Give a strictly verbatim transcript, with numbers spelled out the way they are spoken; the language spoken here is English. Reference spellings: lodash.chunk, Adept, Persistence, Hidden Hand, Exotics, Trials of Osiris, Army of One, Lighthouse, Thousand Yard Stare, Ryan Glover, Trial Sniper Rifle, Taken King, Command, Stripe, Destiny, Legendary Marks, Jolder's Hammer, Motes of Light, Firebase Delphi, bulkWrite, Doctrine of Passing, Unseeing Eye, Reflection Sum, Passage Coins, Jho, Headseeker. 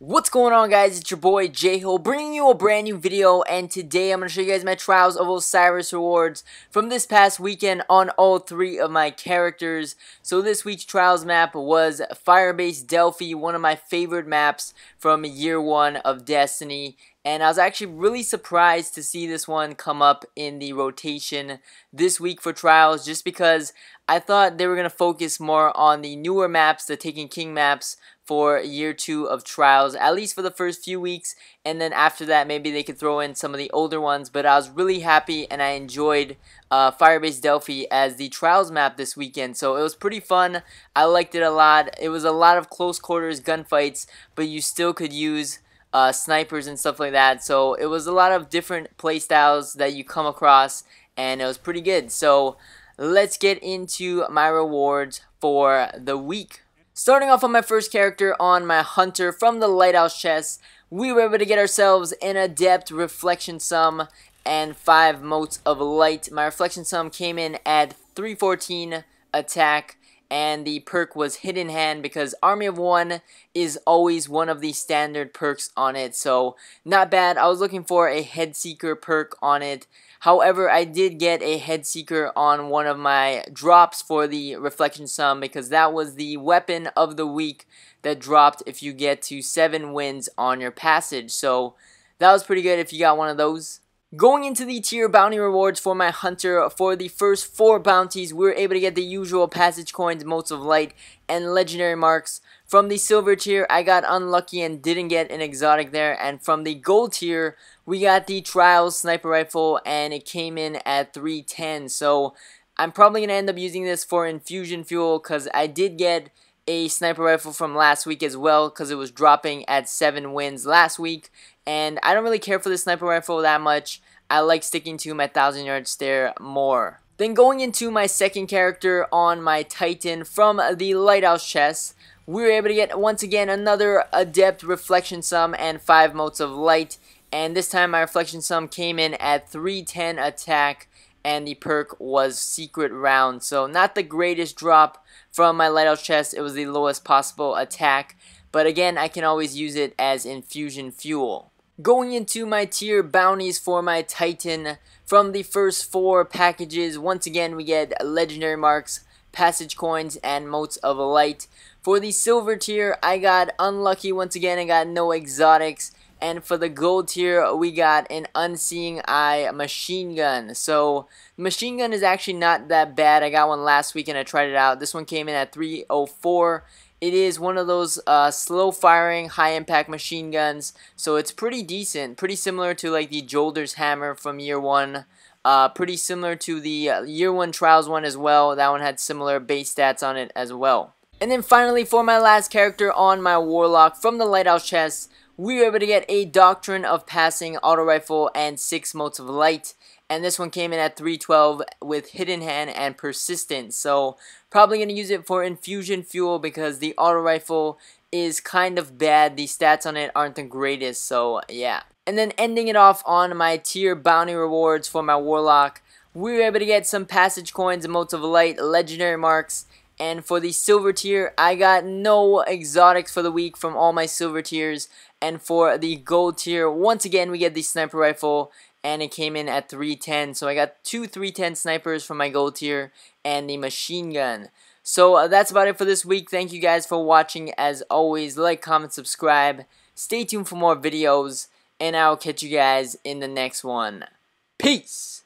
What's going on, guys? It's your boy Jho bringing you a brand new video, and today I'm going to show you guys my Trials of Osiris rewards from this past weekend on all three of my characters. So this week's Trials map was Firebase Delphi, one of my favorite maps from year one of Destiny. And I was actually really surprised to see this one come up in the rotation this week for Trials, just because I thought they were going to focus more on the newer maps, the Taken King maps, for year two of Trials, at least for the first few weeks. And then after that, maybe they could throw in some of the older ones. But I was really happy and I enjoyed uh, Firebase Delphi as the Trials map this weekend. So it was pretty fun. I liked it a lot. It was a lot of close quarters gunfights, but you still could use Uh, snipers and stuff like that, so it was a lot of different playstyles that you come across, and it was pretty good. So let's get into my rewards for the week. Starting off on my first character, on my hunter, from the Lighthouse chest, we were able to get ourselves an Adept, Reflection Sum, and five Motes of Light. My Reflection Sum came in at three fourteen attack, and the perk was Hidden Hand, because Army of One is always one of the standard perks on it, so not bad. I was looking for a Headseeker perk on it. However, I did get a Headseeker on one of my drops for the Reflection Sum, because that was the weapon of the week that dropped if you get to seven wins on your passage, so that was pretty good if you got one of those. Going into the tier bounty rewards for my hunter, for the first four bounties, we were able to get the usual Passage Coins, Motes of Light, and Legendary Marks. From the silver tier, I got unlucky and didn't get an exotic there. And from the gold tier, we got the Trial Sniper Rifle, and it came in at three ten. So I'm probably going to end up using this for infusion fuel, because I did get a sniper rifle from last week as well, because it was dropping at seven wins last week, and I don't really care for the sniper rifle that much. I like sticking to my Thousand Yard Stare more. Then going into my second character, on my Titan, from the Lighthouse chest, we were able to get once again another Adept, Reflection Sum, and five Motes of Light, and this time my Reflection Sum came in at three ten attack, and the perk was Secret Round. So not the greatest drop from my Lighthouse chest. It was the lowest possible attack, but again, I can always use it as infusion fuel. Going into my tier bounties for my Titan, from the first four packages, once again we get Legendary Marks, Passage Coins, and Motes of Light. For the silver tier, I got unlucky once again. I got no exotics. And for the gold tier, we got an Unseeing Eye machine gun. So machine gun is actually not that bad. I got one last week and I tried it out. This one came in at three oh four. It is one of those uh, slow firing, high impact machine guns, so it's pretty decent. Pretty similar to like the Jolder's Hammer from year one. Uh, pretty similar to the uh, year one Trials one as well. That one had similar base stats on it as well. And then finally, for my last character, on my Warlock, from the Lighthouse chest, we were able to get a Doctrine of Passing auto rifle and six Motes of Light, and this one came in at three twelve with Hidden Hand and Persistence. So probably going to use it for infusion fuel, because the auto rifle is kind of bad. The stats on it aren't the greatest, so yeah. And then ending it off on my tier bounty rewards for my Warlock, we were able to get some Passage Coins, Motes of Light, Legendary Marks. And for the silver tier, I got no exotics for the week from all my silver tiers. And for the gold tier, once again, we get the sniper rifle, and it came in at three ten. So I got two three ten snipers from my gold tier and the machine gun. So uh, that's about it for this week. Thank you guys for watching. As always, like, comment, subscribe. Stay tuned for more videos, and I'll catch you guys in the next one. Peace!